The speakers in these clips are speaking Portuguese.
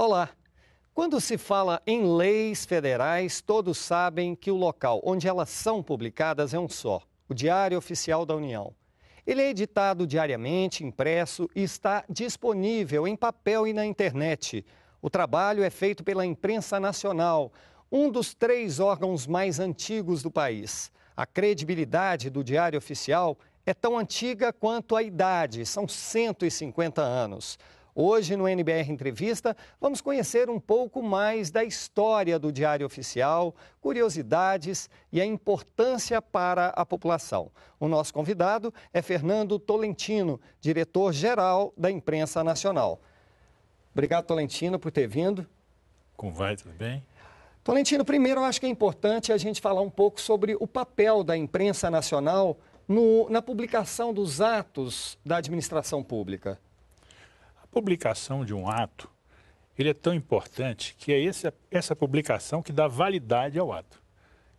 Olá! Quando se fala em leis federais, todos sabem que o local onde elas são publicadas é um só, o Diário Oficial da União. Ele é editado diariamente, impresso e está disponível em papel e na internet. O trabalho é feito pela Imprensa Nacional, um dos 3 órgãos mais antigos do país. A credibilidade do Diário Oficial é tão antiga quanto a idade, são 150 anos. Hoje, no NBR Entrevista, vamos conhecer um pouco mais da história do Diário Oficial, curiosidades e a importância para a população. O nosso convidado é Fernando Tolentino, diretor-geral da Imprensa Nacional. Obrigado, Tolentino, por ter vindo. Como vai? Tudo bem? Tolentino, primeiro, eu acho que é importante a gente falar um pouco sobre o papel da Imprensa Nacional na publicação dos atos da administração pública. A publicação de um ato, ele é tão importante que é essa publicação que dá validade ao ato.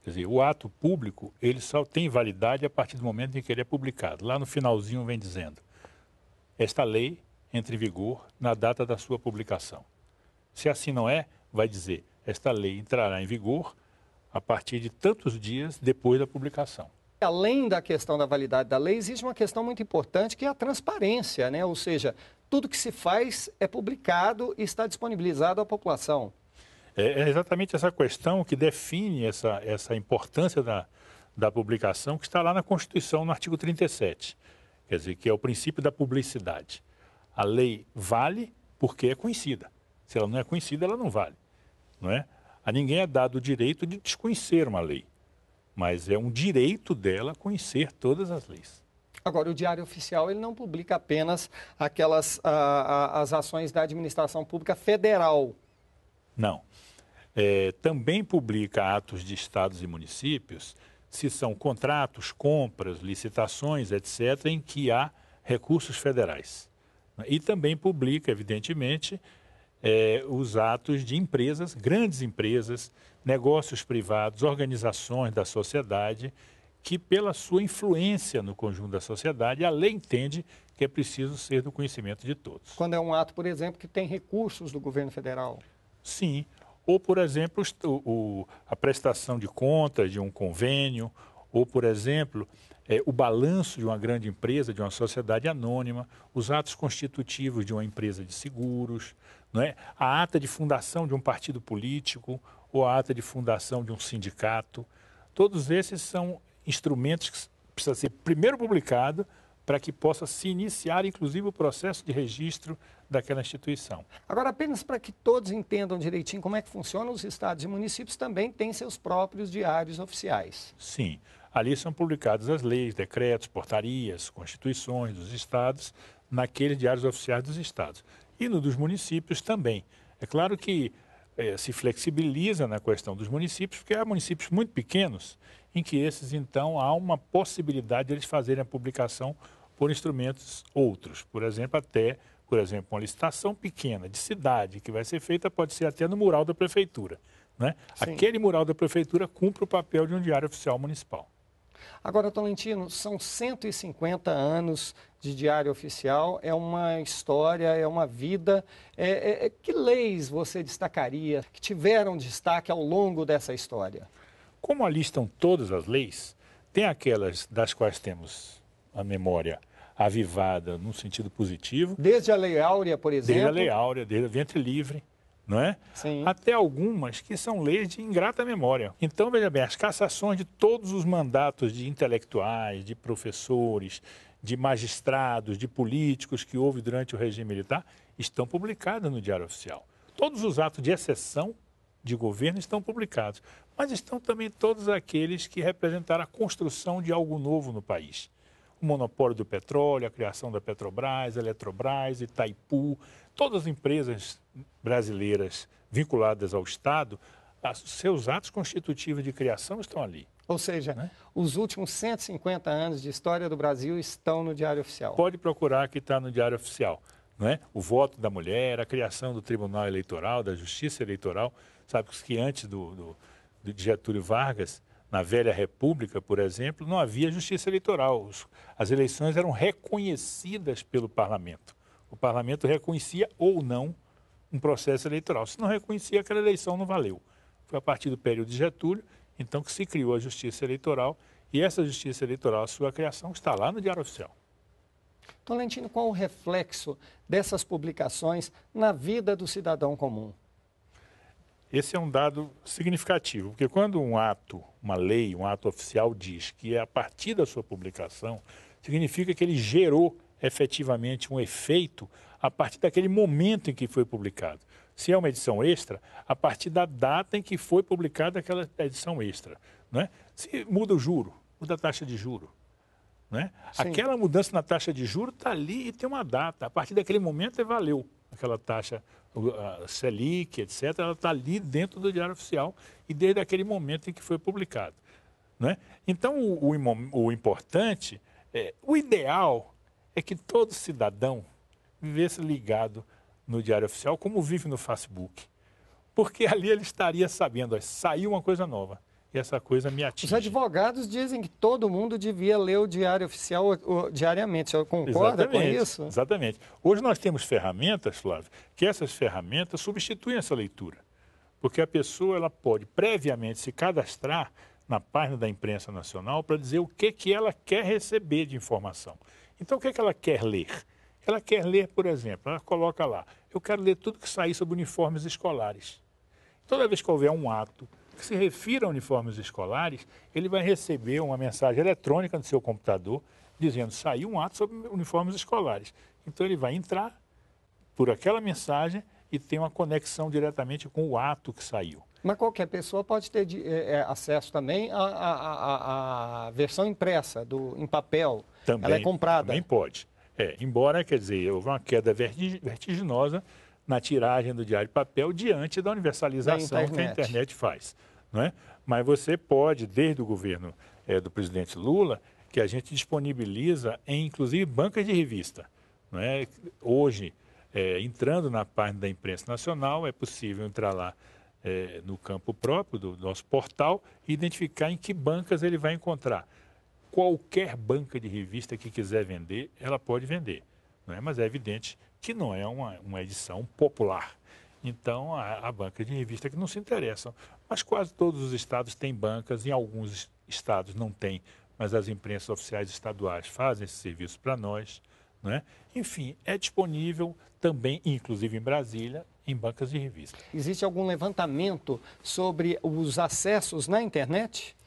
Quer dizer, o ato público, ele só tem validade a partir do momento em que ele é publicado. Lá no finalzinho vem dizendo, esta lei entra em vigor na data da sua publicação. Se assim não é, vai dizer, esta lei entrará em vigor a partir de tantos dias depois da publicação. Além da questão da validade da lei, existe uma questão muito importante que é a transparência, né? Ou seja, tudo que se faz é publicado e está disponibilizado à população. É exatamente essa questão que define essa importância da publicação que está lá na Constituição, no artigo 37, quer dizer, que é o princípio da publicidade. A lei vale porque é conhecida. Se ela não é conhecida, ela não vale, não é? A ninguém é dado o direito de desconhecer uma lei. Mas é um direito dela conhecer todas as leis. Agora, o Diário Oficial ele não publica apenas as ações da administração pública federal. Não. Também publica atos de estados e municípios, se são contratos, compras, licitações, etc., em que há recursos federais. E também publica, evidentemente, os atos de empresas, grandes empresas, negócios privados, organizações da sociedade, que pela sua influência no conjunto da sociedade, a lei entende que é preciso ser do conhecimento de todos. Quando é um ato, por exemplo, que tem recursos do governo federal? Sim, ou por exemplo, a prestação de contas de um convênio, ou por exemplo, o balanço de uma grande empresa, de uma sociedade anônima, os atos constitutivos de uma empresa de seguros, não é? A ata de fundação de um partido político ou a ata de fundação de um sindicato. Todos esses são instrumentos que precisam ser primeiro publicados para que possa se iniciar, inclusive, o processo de registro daquela instituição. Agora, apenas para que todos entendam direitinho como é que funciona, os estados e municípios também têm seus próprios diários oficiais. Sim. Ali são publicadas as leis, decretos, portarias, constituições dos estados, naqueles diários oficiais dos estados. E no dos municípios também. É claro que se flexibiliza na questão dos municípios, porque há municípios muito pequenos em que esses, então, há uma possibilidade de eles fazerem a publicação por instrumentos outros. Por exemplo, uma licitação pequena de cidade que vai ser feita pode ser até no mural da prefeitura, né? Aquele mural da prefeitura cumpre o papel de um diário oficial municipal. Agora, Tolentino, são 150 anos de diário oficial, é uma história, é uma vida. Que leis você destacaria, que tiveram destaque ao longo dessa história? Como ali estão todas as leis, tem aquelas das quais temos a memória avivada num sentido positivo. Desde a Lei Áurea, por exemplo. Desde a Lei Áurea, desde o Ventre Livre. Não é? Sim. Até algumas que são leis de ingrata memória. Então, veja bem, as cassações de todos os mandatos de intelectuais, de professores, de magistrados, de políticos que houve durante o regime militar, estão publicadas no Diário Oficial. Todos os atos de exceção de governo estão publicados, mas estão também todos aqueles que representaram a construção de algo novo no país. O monopólio do petróleo, a criação da Petrobras, Eletrobras, Itaipu, todas as empresas brasileiras vinculadas ao Estado, seus atos constitutivos de criação estão ali. Ou seja, né? Os últimos 150 anos de história do Brasil estão no Diário Oficial. Pode procurar que está no Diário Oficial, né? O voto da mulher, a criação do Tribunal Eleitoral, da Justiça Eleitoral, sabe que antes de Getúlio Vargas, na Velha República, por exemplo, não havia justiça eleitoral. As eleições eram reconhecidas pelo parlamento. O parlamento reconhecia ou não um processo eleitoral. Se não reconhecia, aquela eleição não valeu. Foi a partir do período de Getúlio, então, que se criou a Justiça Eleitoral, e essa Justiça Eleitoral, a sua criação, está lá no Diário Oficial. Tolentino, qual o reflexo dessas publicações na vida do cidadão comum? Esse é um dado significativo, porque quando um ato, uma lei, um ato oficial diz que é a partir da sua publicação, significa que ele gerou efetivamente um efeito a partir daquele momento em que foi publicado. Se é uma edição extra, a partir da data em que foi publicada aquela edição extra, né? Se muda o juro, muda a taxa de juro, né? Aquela mudança na taxa de juro está ali e tem uma data. A partir daquele momento valeu aquela taxa, a Selic, etc. Ela está ali dentro do Diário Oficial e desde aquele momento em que foi publicado, né? Então, o importante, o ideal é que todo cidadão vivesse ligado no Diário Oficial, como vive no Facebook. Porque ali ele estaria sabendo, ó, saiu uma coisa nova. E essa coisa me atinge. Os advogados dizem que todo mundo devia ler o Diário Oficial diariamente. Você concorda com isso? Exatamente. Hoje nós temos ferramentas, Flávio, que essas ferramentas substituem essa leitura. Porque a pessoa ela pode previamente se cadastrar na página da Imprensa Nacional para dizer o que, que ela quer receber de informação. Então, o que, que ela quer ler? Ela quer ler, por exemplo, ela coloca lá, eu quero ler tudo que sair sobre uniformes escolares. Toda vez que houver um ato que se refira a uniformes escolares, ele vai receber uma mensagem eletrônica no seu computador dizendo, saiu um ato sobre uniformes escolares. Então, ele vai entrar por aquela mensagem e tem uma conexão diretamente com o ato que saiu. Mas qualquer pessoa pode ter acesso também à versão impressa, em papel. Também, ela é comprada. Também pode. Embora, quer dizer, houve uma queda vertiginosa na tiragem do diário de papel diante da universalização que a internet faz, não é? Mas você pode, desde o governo do presidente Lula, que a gente disponibiliza em, inclusive, bancas de revista, não é? Hoje, entrando na página da Imprensa Nacional, é possível entrar lá no campo próprio do nosso portal e identificar em que bancas ele vai encontrar. Qualquer banca de revista que quiser vender, ela pode vender, não é? Mas é evidente que não é uma edição popular. Então, a banca de revista que não se interessam. Mas quase todos os estados têm bancas, em alguns estados não tem, mas as imprensas oficiais estaduais fazem esse serviço para nós, não é? Enfim, é disponível também, inclusive em Brasília, em bancas de revista. Existe algum levantamento sobre os acessos na internet?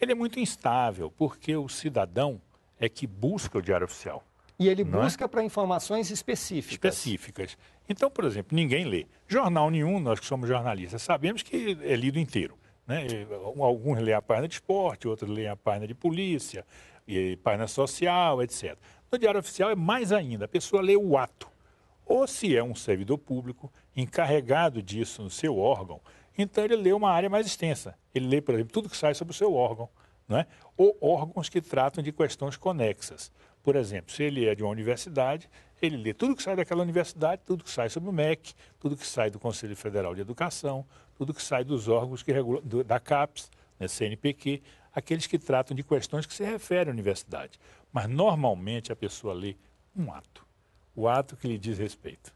Ele é muito instável, porque o cidadão é que busca o Diário Oficial. E ele busca para informações específicas. Específicas. Então, por exemplo, ninguém lê. Jornal nenhum, nós que somos jornalistas, sabemos que é lido inteiro, né? Alguns lêem a página de esporte, outros lêem a página de polícia, e página social, etc. No Diário Oficial é mais ainda, a pessoa lê o ato. Ou se é um servidor público encarregado disso no seu órgão, então ele lê uma área mais extensa. Ele lê, por exemplo, tudo que sai sobre o seu órgão, não é? Ou órgãos que tratam de questões conexas. Por exemplo, se ele é de uma universidade, ele lê tudo que sai daquela universidade, tudo que sai sobre o MEC, tudo que sai do Conselho Federal de Educação, tudo que sai dos órgãos que regulam, da CAPES, né, CNPq, aqueles que tratam de questões que se referem à universidade. Mas, normalmente, a pessoa lê um ato, o ato que lhe diz respeito.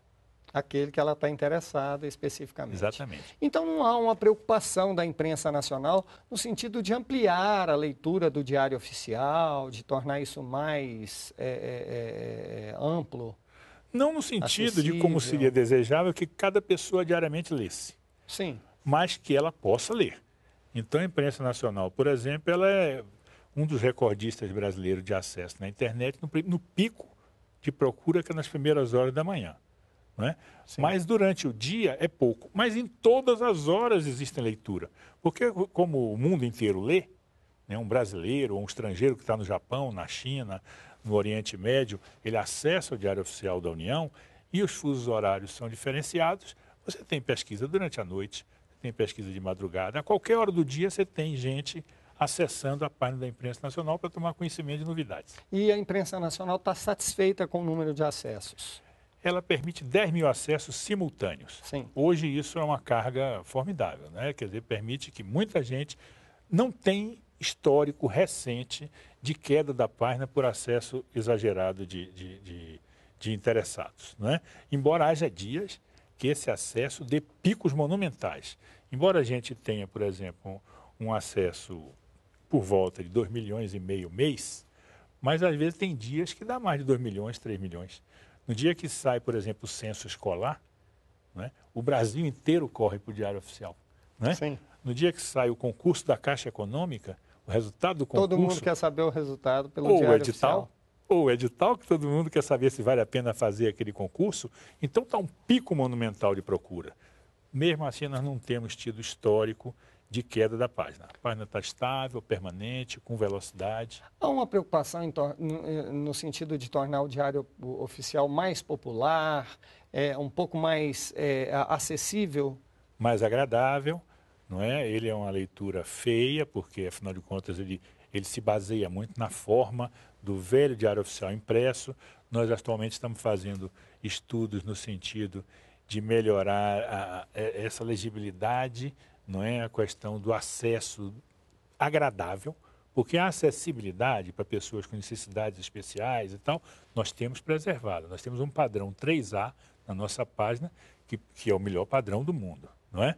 Aquele que ela está interessada especificamente. Exatamente. Então, não há uma preocupação da imprensa nacional no sentido de ampliar a leitura do Diário Oficial, de tornar isso mais amplo? Não no sentido acessível de como seria desejável que cada pessoa diariamente lesse. Sim. Mas que ela possa ler. Então, a imprensa nacional, por exemplo, ela é um dos recordistas brasileiros de acesso na internet no pico de procura, que é nas primeiras horas da manhã. Não é? Mas durante o dia é pouco. Mas em todas as horas existe leitura. Porque como o mundo inteiro lê, né, um brasileiro ou um estrangeiro que está no Japão, na China, no Oriente Médio, ele acessa o Diário Oficial da União e os fusos horários são diferenciados. Você tem pesquisa durante a noite, tem pesquisa de madrugada. A qualquer hora do dia você tem gente acessando a página da Imprensa Nacional para tomar conhecimento de novidades. E a Imprensa Nacional está satisfeita com o número de acessos? Ela permite 10 mil acessos simultâneos. Sim. Hoje isso é uma carga formidável, né? Quer dizer, permite que muita gente não tem histórico recente de queda da página por acesso exagerado de interessados, né? Embora haja dias que esse acesso dê picos monumentais. Embora a gente tenha, por exemplo, um acesso por volta de 2 milhões e meio mês, mas às vezes tem dias que dá mais de 2 milhões, 3 milhões. No dia que sai, por exemplo, o censo escolar, né, o Brasil inteiro corre para o Diário Oficial. Né? Sim. No dia que sai o concurso da Caixa Econômica, o resultado do concurso... Todo mundo quer saber o resultado pelo Diário Oficial. Ou edital, que todo mundo quer saber se vale a pena fazer aquele concurso. Então está um pico monumental de procura. Mesmo assim, nós não temos tido histórico de queda da página. A página está estável, permanente, com velocidade. Há uma preocupação no sentido de tornar o Diário Oficial mais popular, um pouco mais acessível? Mais agradável, não é? Ele é uma leitura feia, porque, afinal de contas, ele se baseia muito na forma do velho Diário Oficial impresso. Nós, atualmente, estamos fazendo estudos no sentido de melhorar essa legibilidade, não é? A questão do acesso agradável, porque a acessibilidade para pessoas com necessidades especiais e tal, nós temos preservado. Nós temos um padrão 3A na nossa página, que é o melhor padrão do mundo, não é?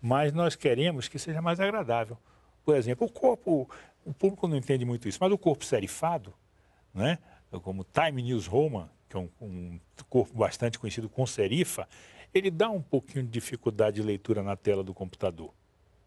Mas nós queremos que seja mais agradável. Por exemplo, o público não entende muito isso, mas o corpo serifado, né? Como Time News Roman, que é um corpo bastante conhecido com serifa, ele dá um pouquinho de dificuldade de leitura na tela do computador,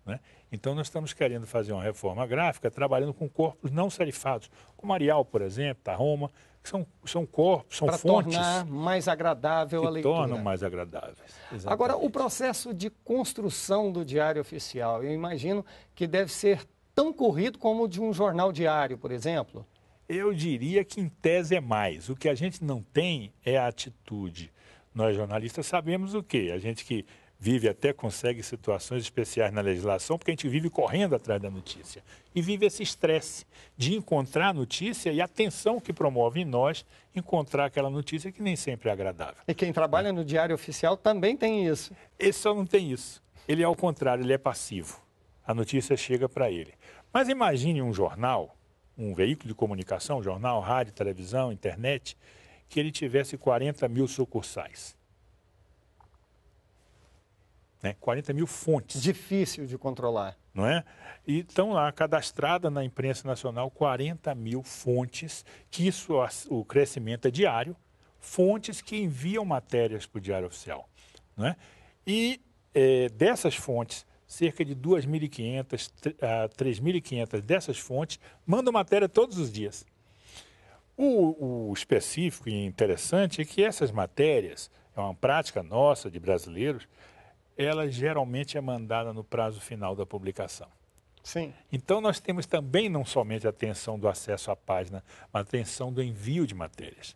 né? Então, nós estamos querendo fazer uma reforma gráfica trabalhando com corpos não serifados, como Arial, por exemplo, da Roma, que são corpos, são fontes... Para tornar mais agradável a leitura. Tornam mais agradáveis. Exatamente. Agora, o processo de construção do Diário Oficial, eu imagino que deve ser tão corrido como o de um jornal diário, por exemplo? Eu diria que, em tese, é mais. O que a gente não tem é a atitude. Nós, jornalistas, sabemos o quê? A gente que vive até consegue situações especiais na legislação, porque a gente vive correndo atrás da notícia. E vive esse estresse de encontrar a notícia e a tensão que promove em nós encontrar aquela notícia que nem sempre é agradável. E quem trabalha no Diário Oficial também tem isso. Ele só não tem isso. Ele é ao contrário, ele é passivo. A notícia chega para ele. Mas imagine um jornal, um veículo de comunicação, jornal, rádio, televisão, internet, que ele tivesse 40 mil sucursais. Né? 40 mil fontes. Difícil de controlar. Não é? E estão lá, cadastrada na imprensa nacional, 40 mil fontes, que isso, o crescimento é diário, fontes que enviam matérias para o Diário Oficial. Não é? E dessas fontes, cerca de 2.500 a 3.500 dessas fontes mandam matéria todos os dias. O específico e interessante é que essas matérias, é uma prática nossa de brasileiros, ela geralmente é mandada no prazo final da publicação. Sim. Então, nós temos também não somente a atenção do acesso à página, mas a atenção do envio de matérias,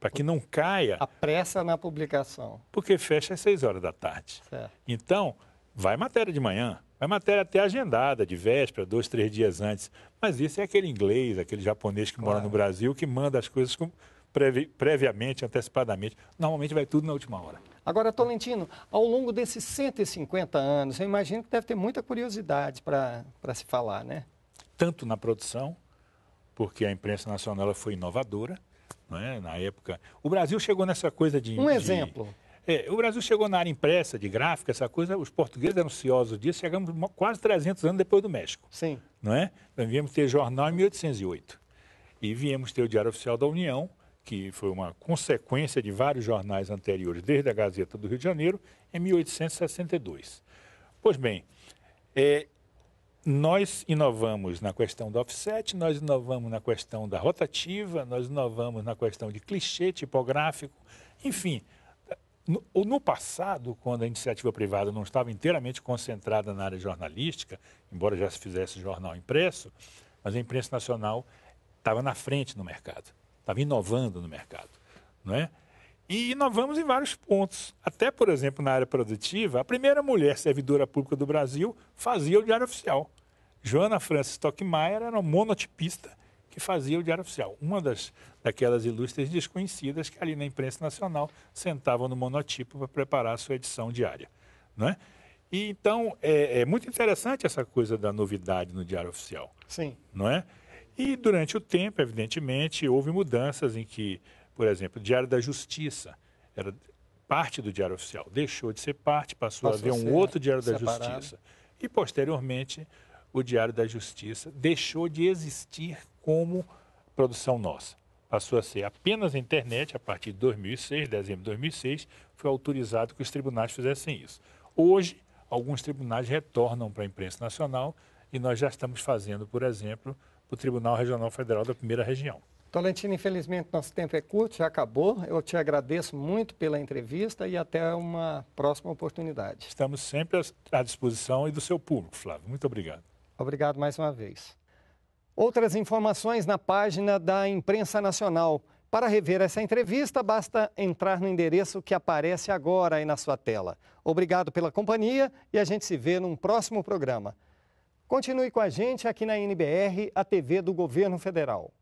para que não caia... A pressa na publicação. Porque fecha às 6 horas da tarde. Certo. Então, vai matéria de manhã, vai matéria até agendada, de véspera, 2, 3 dias antes. Mas isso é aquele inglês, aquele japonês que mora no Brasil, que manda as coisas previamente, antecipadamente. Normalmente vai tudo na última hora. Agora, Tolentino, ao longo desses 150 anos, eu imagino que deve ter muita curiosidade para se falar, né? Tanto na produção, porque a imprensa nacional ela foi inovadora, não é? Na época. O Brasil chegou nessa coisa de... exemplo... o Brasil chegou na área impressa, de gráfica, essa coisa, os portugueses eram ansiosos disso, chegamos quase 300 anos depois do México. Sim. Não é? Nós viemos ter jornal em 1808 e viemos ter o Diário Oficial da União, que foi uma consequência de vários jornais anteriores, desde a Gazeta do Rio de Janeiro, em 1862. Pois bem, nós inovamos na questão do offset, nós inovamos na questão da rotativa, nós inovamos na questão de clichê tipográfico, enfim... No passado, quando a iniciativa privada não estava inteiramente concentrada na área jornalística, embora já se fizesse jornal impresso, mas a imprensa nacional estava na frente no mercado, estava inovando no mercado, não é? E inovamos em vários pontos. Até, por exemplo, na área produtiva, a primeira mulher servidora pública do Brasil fazia o Diário Oficial. Joana Frances Stockmeyer era uma monotipista que fazia o Diário Oficial, uma daquelas ilustres desconhecidas que ali na imprensa nacional sentavam no monotipo para preparar a sua edição diária, né? E então, é muito interessante essa coisa da novidade no Diário Oficial. Sim. Não é? E durante o tempo, evidentemente, houve mudanças em que, por exemplo, o Diário da Justiça era parte do Diário Oficial, deixou de ser parte, passou a haver um outro Diário da Justiça. E, posteriormente, o Diário da Justiça deixou de existir como produção nossa. Passou a ser apenas a internet, a partir de 2006, dezembro de 2006, foi autorizado que os tribunais fizessem isso. Hoje, alguns tribunais retornam para a Imprensa Nacional e nós já estamos fazendo, por exemplo, o Tribunal Regional Federal da Primeira Região. Tolentino, infelizmente nosso tempo é curto, já acabou. Eu te agradeço muito pela entrevista e até uma próxima oportunidade. Estamos sempre à disposição e do seu público, Flávio. Muito obrigado. Obrigado mais uma vez. Outras informações na página da Imprensa Nacional. Para rever essa entrevista, basta entrar no endereço que aparece agora aí na sua tela. Obrigado pela companhia e a gente se vê num próximo programa. Continue com a gente aqui na NBR, a TV do Governo Federal.